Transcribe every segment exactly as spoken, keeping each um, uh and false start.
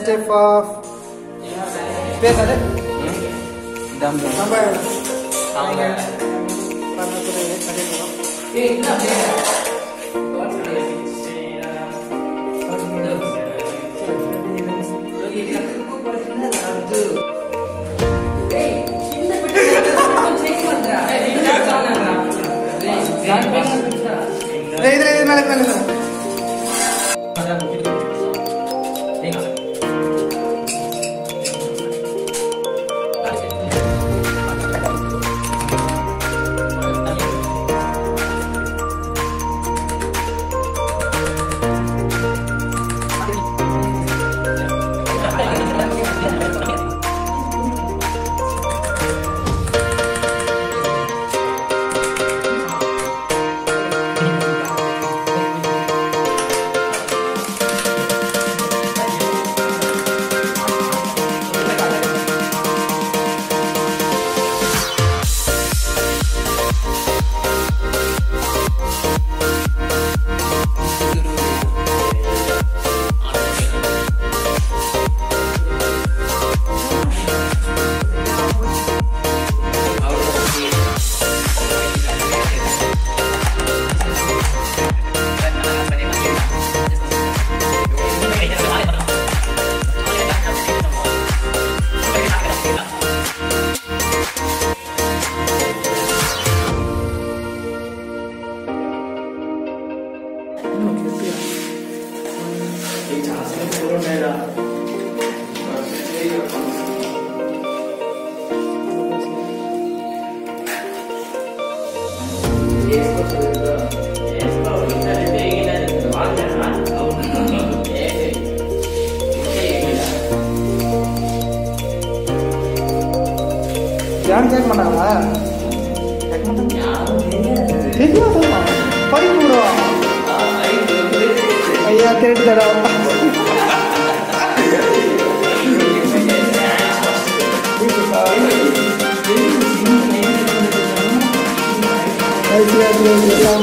step of pace ade dam dam number number panna kore ade e itna Jangan cek mana lah, cek mana? Cek mana sama? Paling murah. Ayah kredit darah. Ayah kredit darah.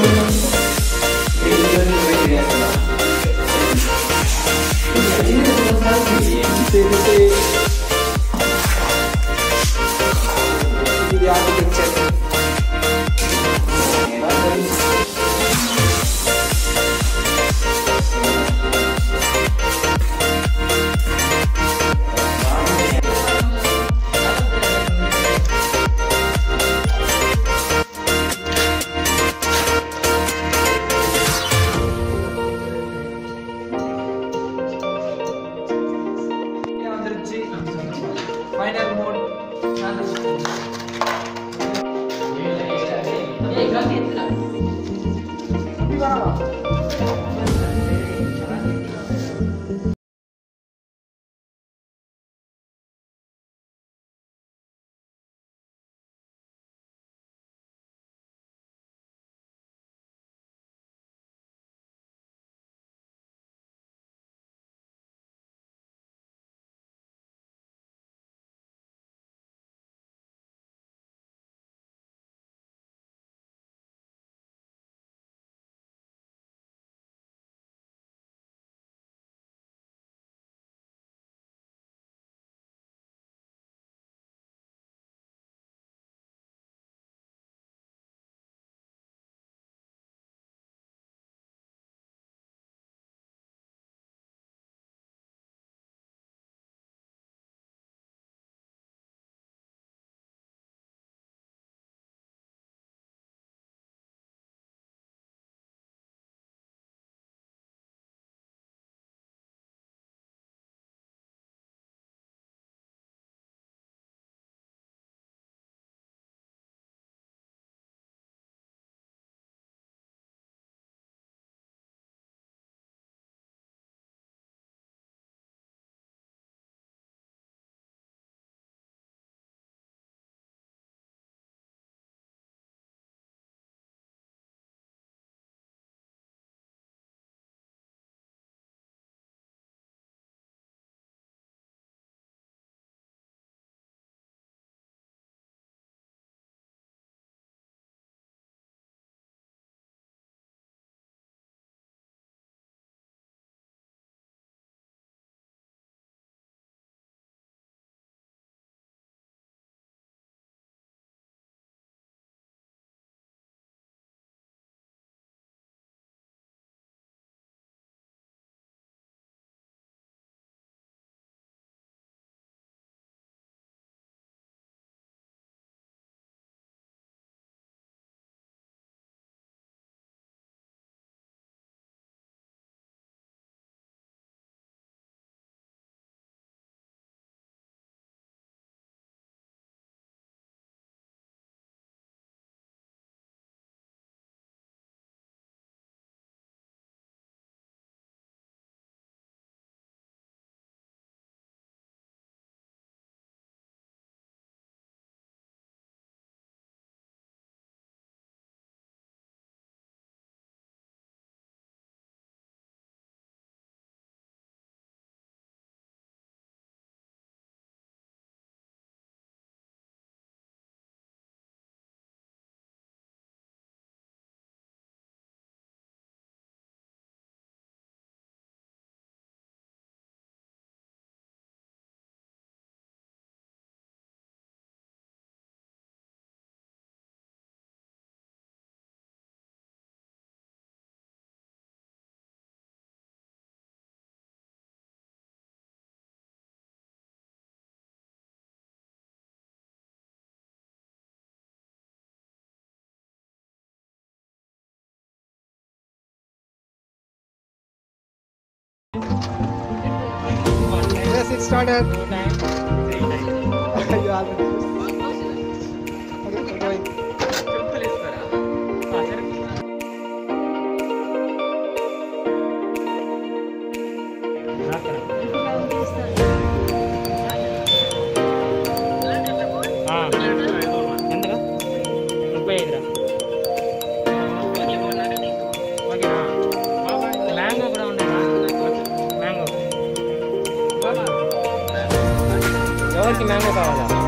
Let's start at three times. Three times. You are the mango kavala.